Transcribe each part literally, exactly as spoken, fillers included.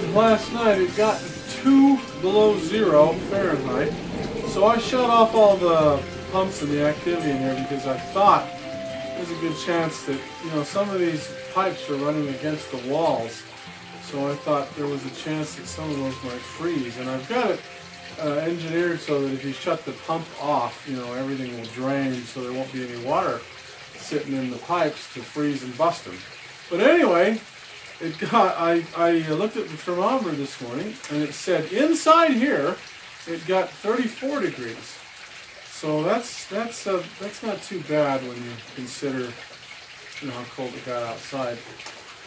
besides, last night it got two below zero Fahrenheit, so I shut off all the pumps and the activity in here because I thought there's a good chance that, you know, some of these pipes are running against the walls, so I thought there was a chance that some of those might freeze. And I've got it uh, engineered so that if you shut the pump off, you know, everything will drain, so there won't be any water sitting in the pipes to freeze and bust them. But anyway, it got, I, I looked at the thermometer this morning, and it said inside here it got thirty-four degrees. So that's that's uh, that's not too bad when you consider, you know, how cold it got outside.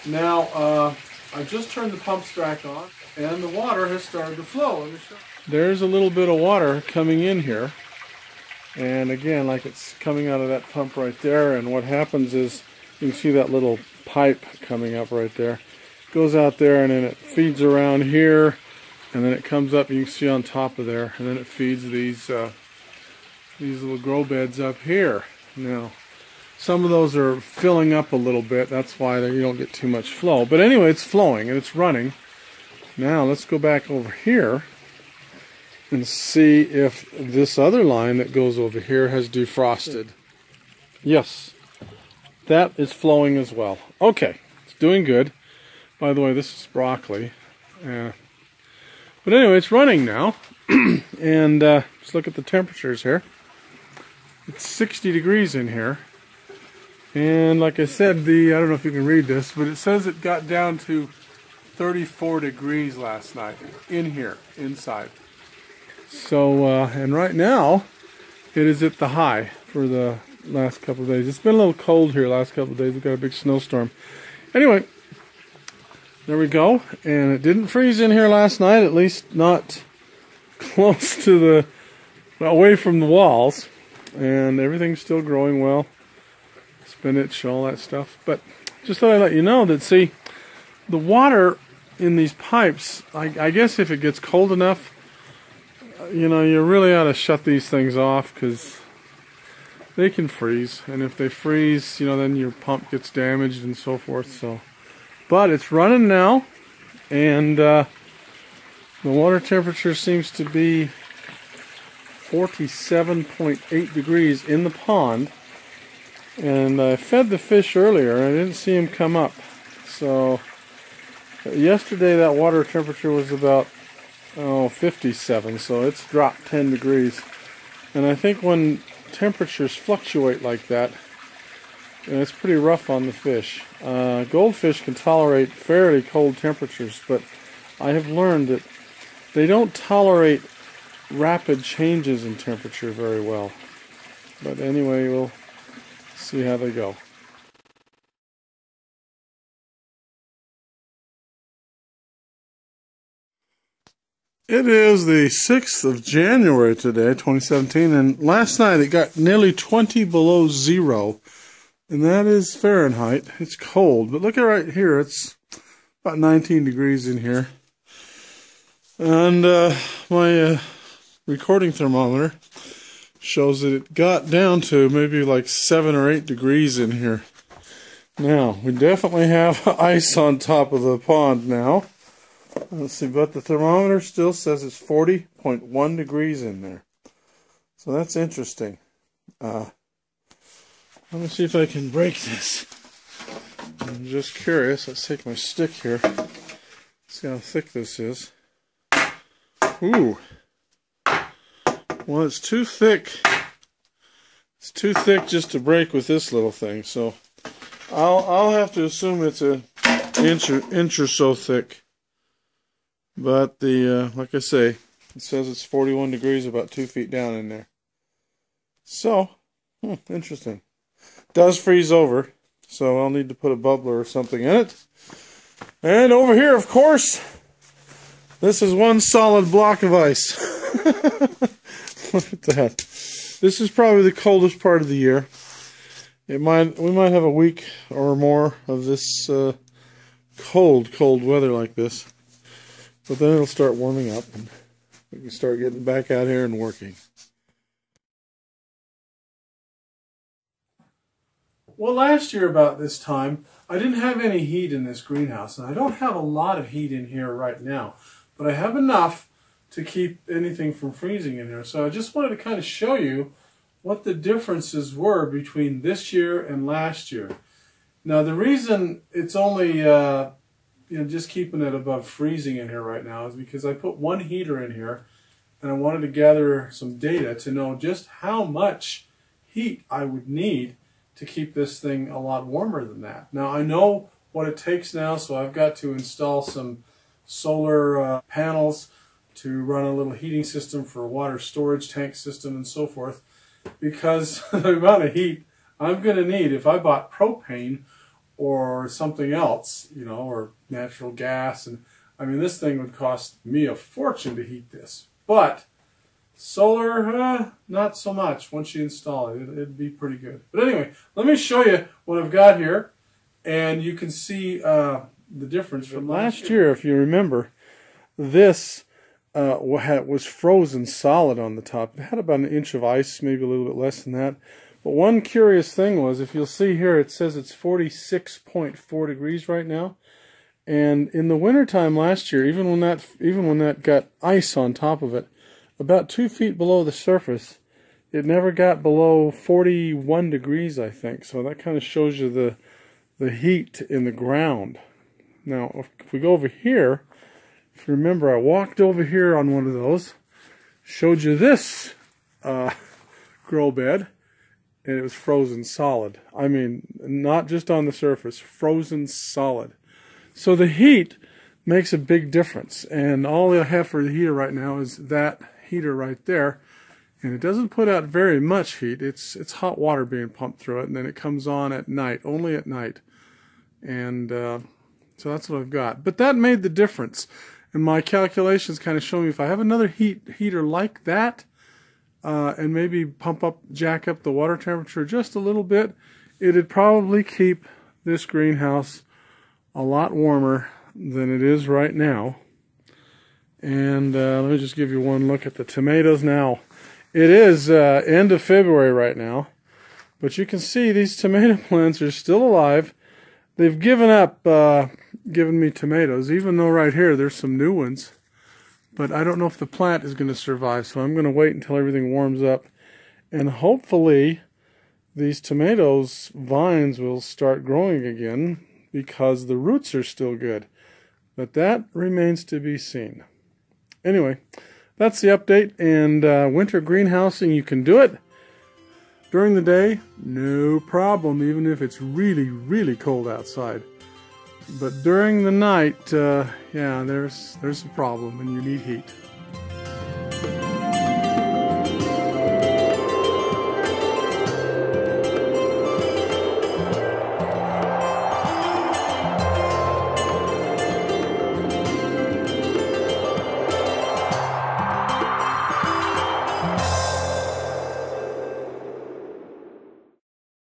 Now uh, I just turned the pumps back on, and the water has started to flow in the shower. There's a little bit of water coming in here, and again, like it's coming out of that pump right there. And what happens is you can see that little pipe coming up right there. It goes out there, and then it feeds around here, and then it comes up, you can see on top of there, and then it feeds these uh, these little grow beds up here. Now some of those are filling up a little bit, that's why you don't get too much flow, but anyway, it's flowing and it's running. Now let's go back over here and see if this other line that goes over here has defrosted. Yes, that is flowing as well. Okay, it's doing good. By the way, this is broccoli. Uh, but anyway, it's running now. And uh, let's look at the temperatures here. It's sixty degrees in here. And like I said, the, I don't know if you can read this, but it says it got down to thirty-four degrees last night in here, inside. So, uh, and right now, it is at the high for the last couple of days. It's been a little cold here last couple of days. We've got a big snowstorm. Anyway, there we go. And it didn't freeze in here last night, at least not close to the, away from the walls. And everything's still growing well. Spinach, all that stuff. But just thought I'd let you know that, see, the water in these pipes, I, I guess if it gets cold enough, you know, you really ought to shut these things off, because they can freeze, and if they freeze, you know, then your pump gets damaged and so forth. So, but it's running now, and uh, the water temperature seems to be forty-seven point eight degrees in the pond. And I fed the fish earlier, and I didn't see him come up. So yesterday that water temperature was about, oh, fifty-seven, so it's dropped ten degrees. And I think when temperatures fluctuate like that, and it's pretty rough on the fish. Uh, goldfish can tolerate fairly cold temperatures, but I have learned that they don't tolerate rapid changes in temperature very well. But anyway, we'll see how they go. It is the sixth of January today, twenty seventeen, and last night it got nearly twenty below zero, and that is Fahrenheit. It's cold, but look at right here, it's about nineteen degrees in here. And uh, my uh, recording thermometer shows that it got down to maybe like seven or eight degrees in here. Now, we definitely have ice on top of the pond now. Let's see, but the thermometer still says it's forty point one degrees in there. So that's interesting. Uh, let me see if I can break this. I'm just curious. Let's take my stick here. See how thick this is. Ooh. Well, it's too thick. It's too thick just to break with this little thing. So I'll, I'll have to assume it's an inch or, inch or so thick. But the, uh, like I say, it says it's forty-one degrees, about two feet down in there. So, hmm, interesting. Does freeze over, so I'll need to put a bubbler or something in it. And over here, of course, this is one solid block of ice. Look at that. This is probably the coldest part of the year. It might, we might have a week or more of this uh, cold, cold weather like this. But then it'll start warming up, and we can start getting back out here and working. Well, last year about this time, I didn't have any heat in this greenhouse, and I don't have a lot of heat in here right now, but I have enough to keep anything from freezing in here. So I just wanted to kind of show you what the differences were between this year and last year. Now, the reason it's only uh, you know, just keeping it above freezing in here right now is because I put one heater in here, and I wanted to gather some data to know just how much heat I would need to keep this thing a lot warmer than that. Now, I know what it takes now, so I've got to install some solar uh, panels to run a little heating system for a water storage tank system and so forth, because the amount of heat I'm going to need if I bought propane or something else, you know, or natural gas, and I mean, this thing would cost me a fortune to heat this. But solar, uh, not so much. Once you install it, it, it'd be pretty good. But anyway, let me show you what I've got here, and you can see uh, the difference from last year. year. If you remember, this uh, was frozen solid on the top. It had about an inch of ice, maybe a little bit less than that. But one curious thing was, if you'll see here, it says it's forty-six point four degrees right now. And in the wintertime last year, even when that even when that got ice on top of it, about two feet below the surface, it never got below forty-one degrees, I think. So that kind of shows you the the heat in the ground. Now, if, if we go over here, if you remember, I walked over here on one of those, showed you this uh, grow bed, and it was frozen solid. I mean, not just on the surface, frozen solid. So the heat makes a big difference, and all I have for the heater right now is that heater right there, and it doesn't put out very much heat. It's it's hot water being pumped through it, and then it comes on at night, only at night, and uh, so that's what I've got. But that made the difference, and my calculations kind of show me if I have another heat heater like that, uh, and maybe pump up, jack up the water temperature just a little bit, it'd probably keep this greenhouse a lot warmer than it is right now. And uh, let me just give you one look at the tomatoes now. It is uh, end of February right now, but you can see these tomato plants are still alive. They've given up uh, giving me tomatoes, even though right here there's some new ones. But I don't know if the plant is going to survive, so I'm going to wait until everything warms up. And hopefully these tomatoes vines will start growing again, because the roots are still good. But that remains to be seen. Anyway, that's the update, and uh, winter greenhousing, you can do it during the day, no problem, even if it's really, really cold outside. But during the night, uh, yeah, there's, there's a problem, and you need heat.